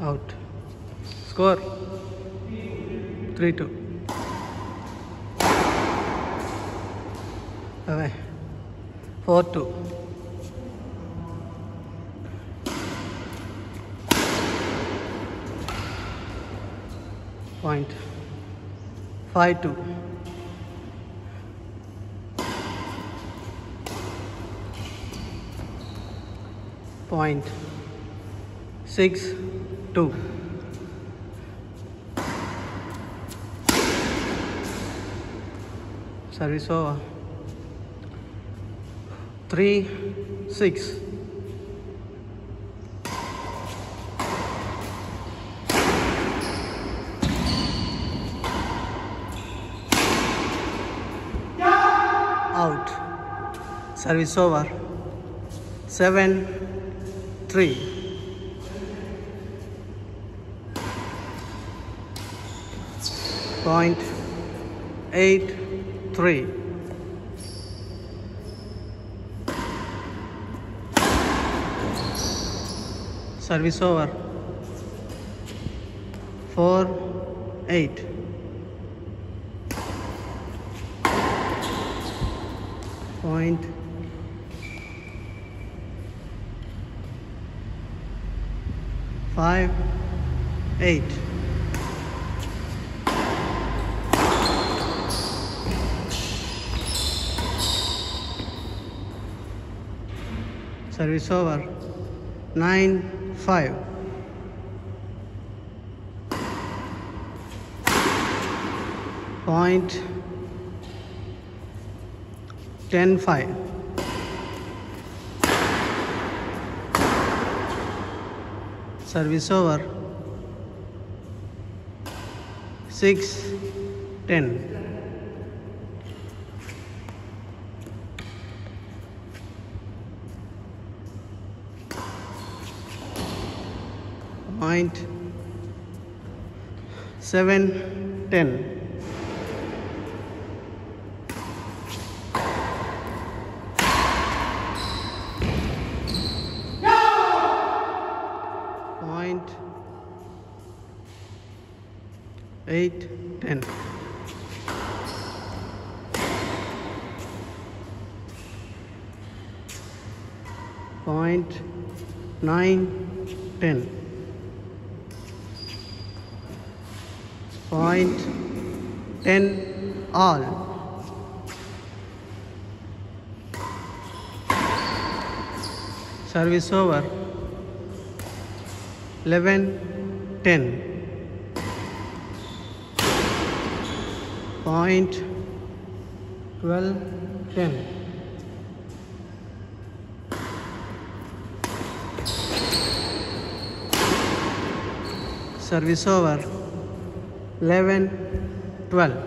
Out. Score 3-2. Away. 4-2. Point. 5-2. Point. 6-2. Service over. 3-6. Out. Service over. 7-3. Point. 8-3. Service over. 4-8. Point. 5-8. Service over. 9-5. Point. 10-5. Service over. 6-10. Point. 7-10. No! Point. 8-10. Point. 9-10. Point. 10-all. Service over. 11-10. Point. 12-10. Service over. 11-12.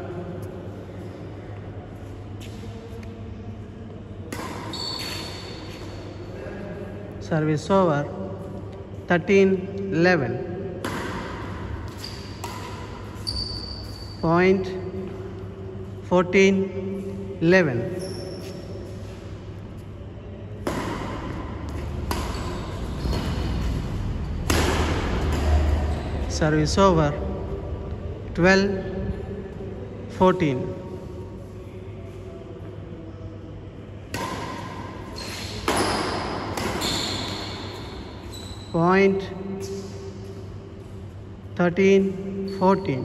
Service over. 13-11. Point. 14-11. Service over. 12-14. Point. 13-14.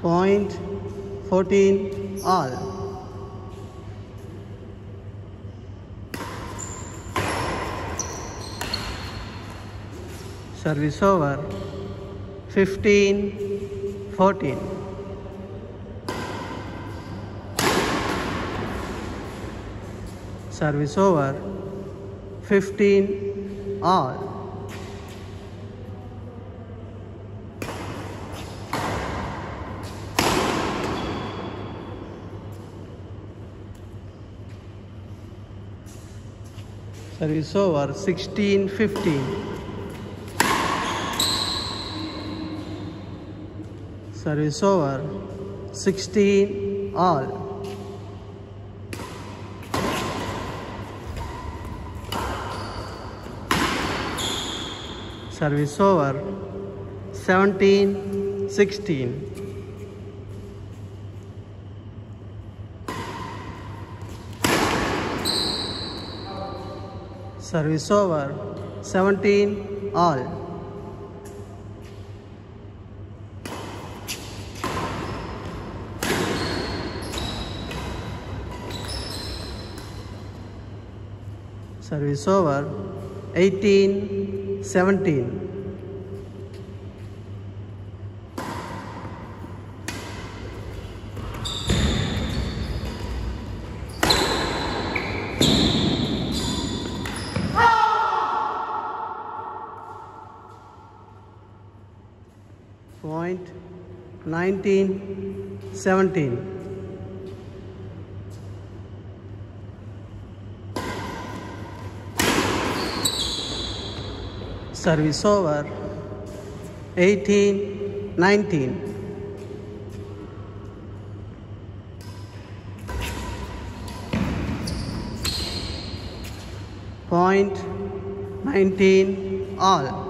Point. 14-all. Service over. 15-14. Service over. 15-all. Service over. 16-15. Service over. 16-all. Service over. 17-16. Service over. 17-all. Service over. 18-17. Point 19-17. Service over. 18-19. Point 19-all.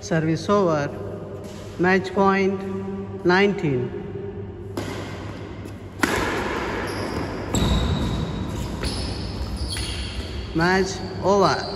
Service over. Match point 19. Match over.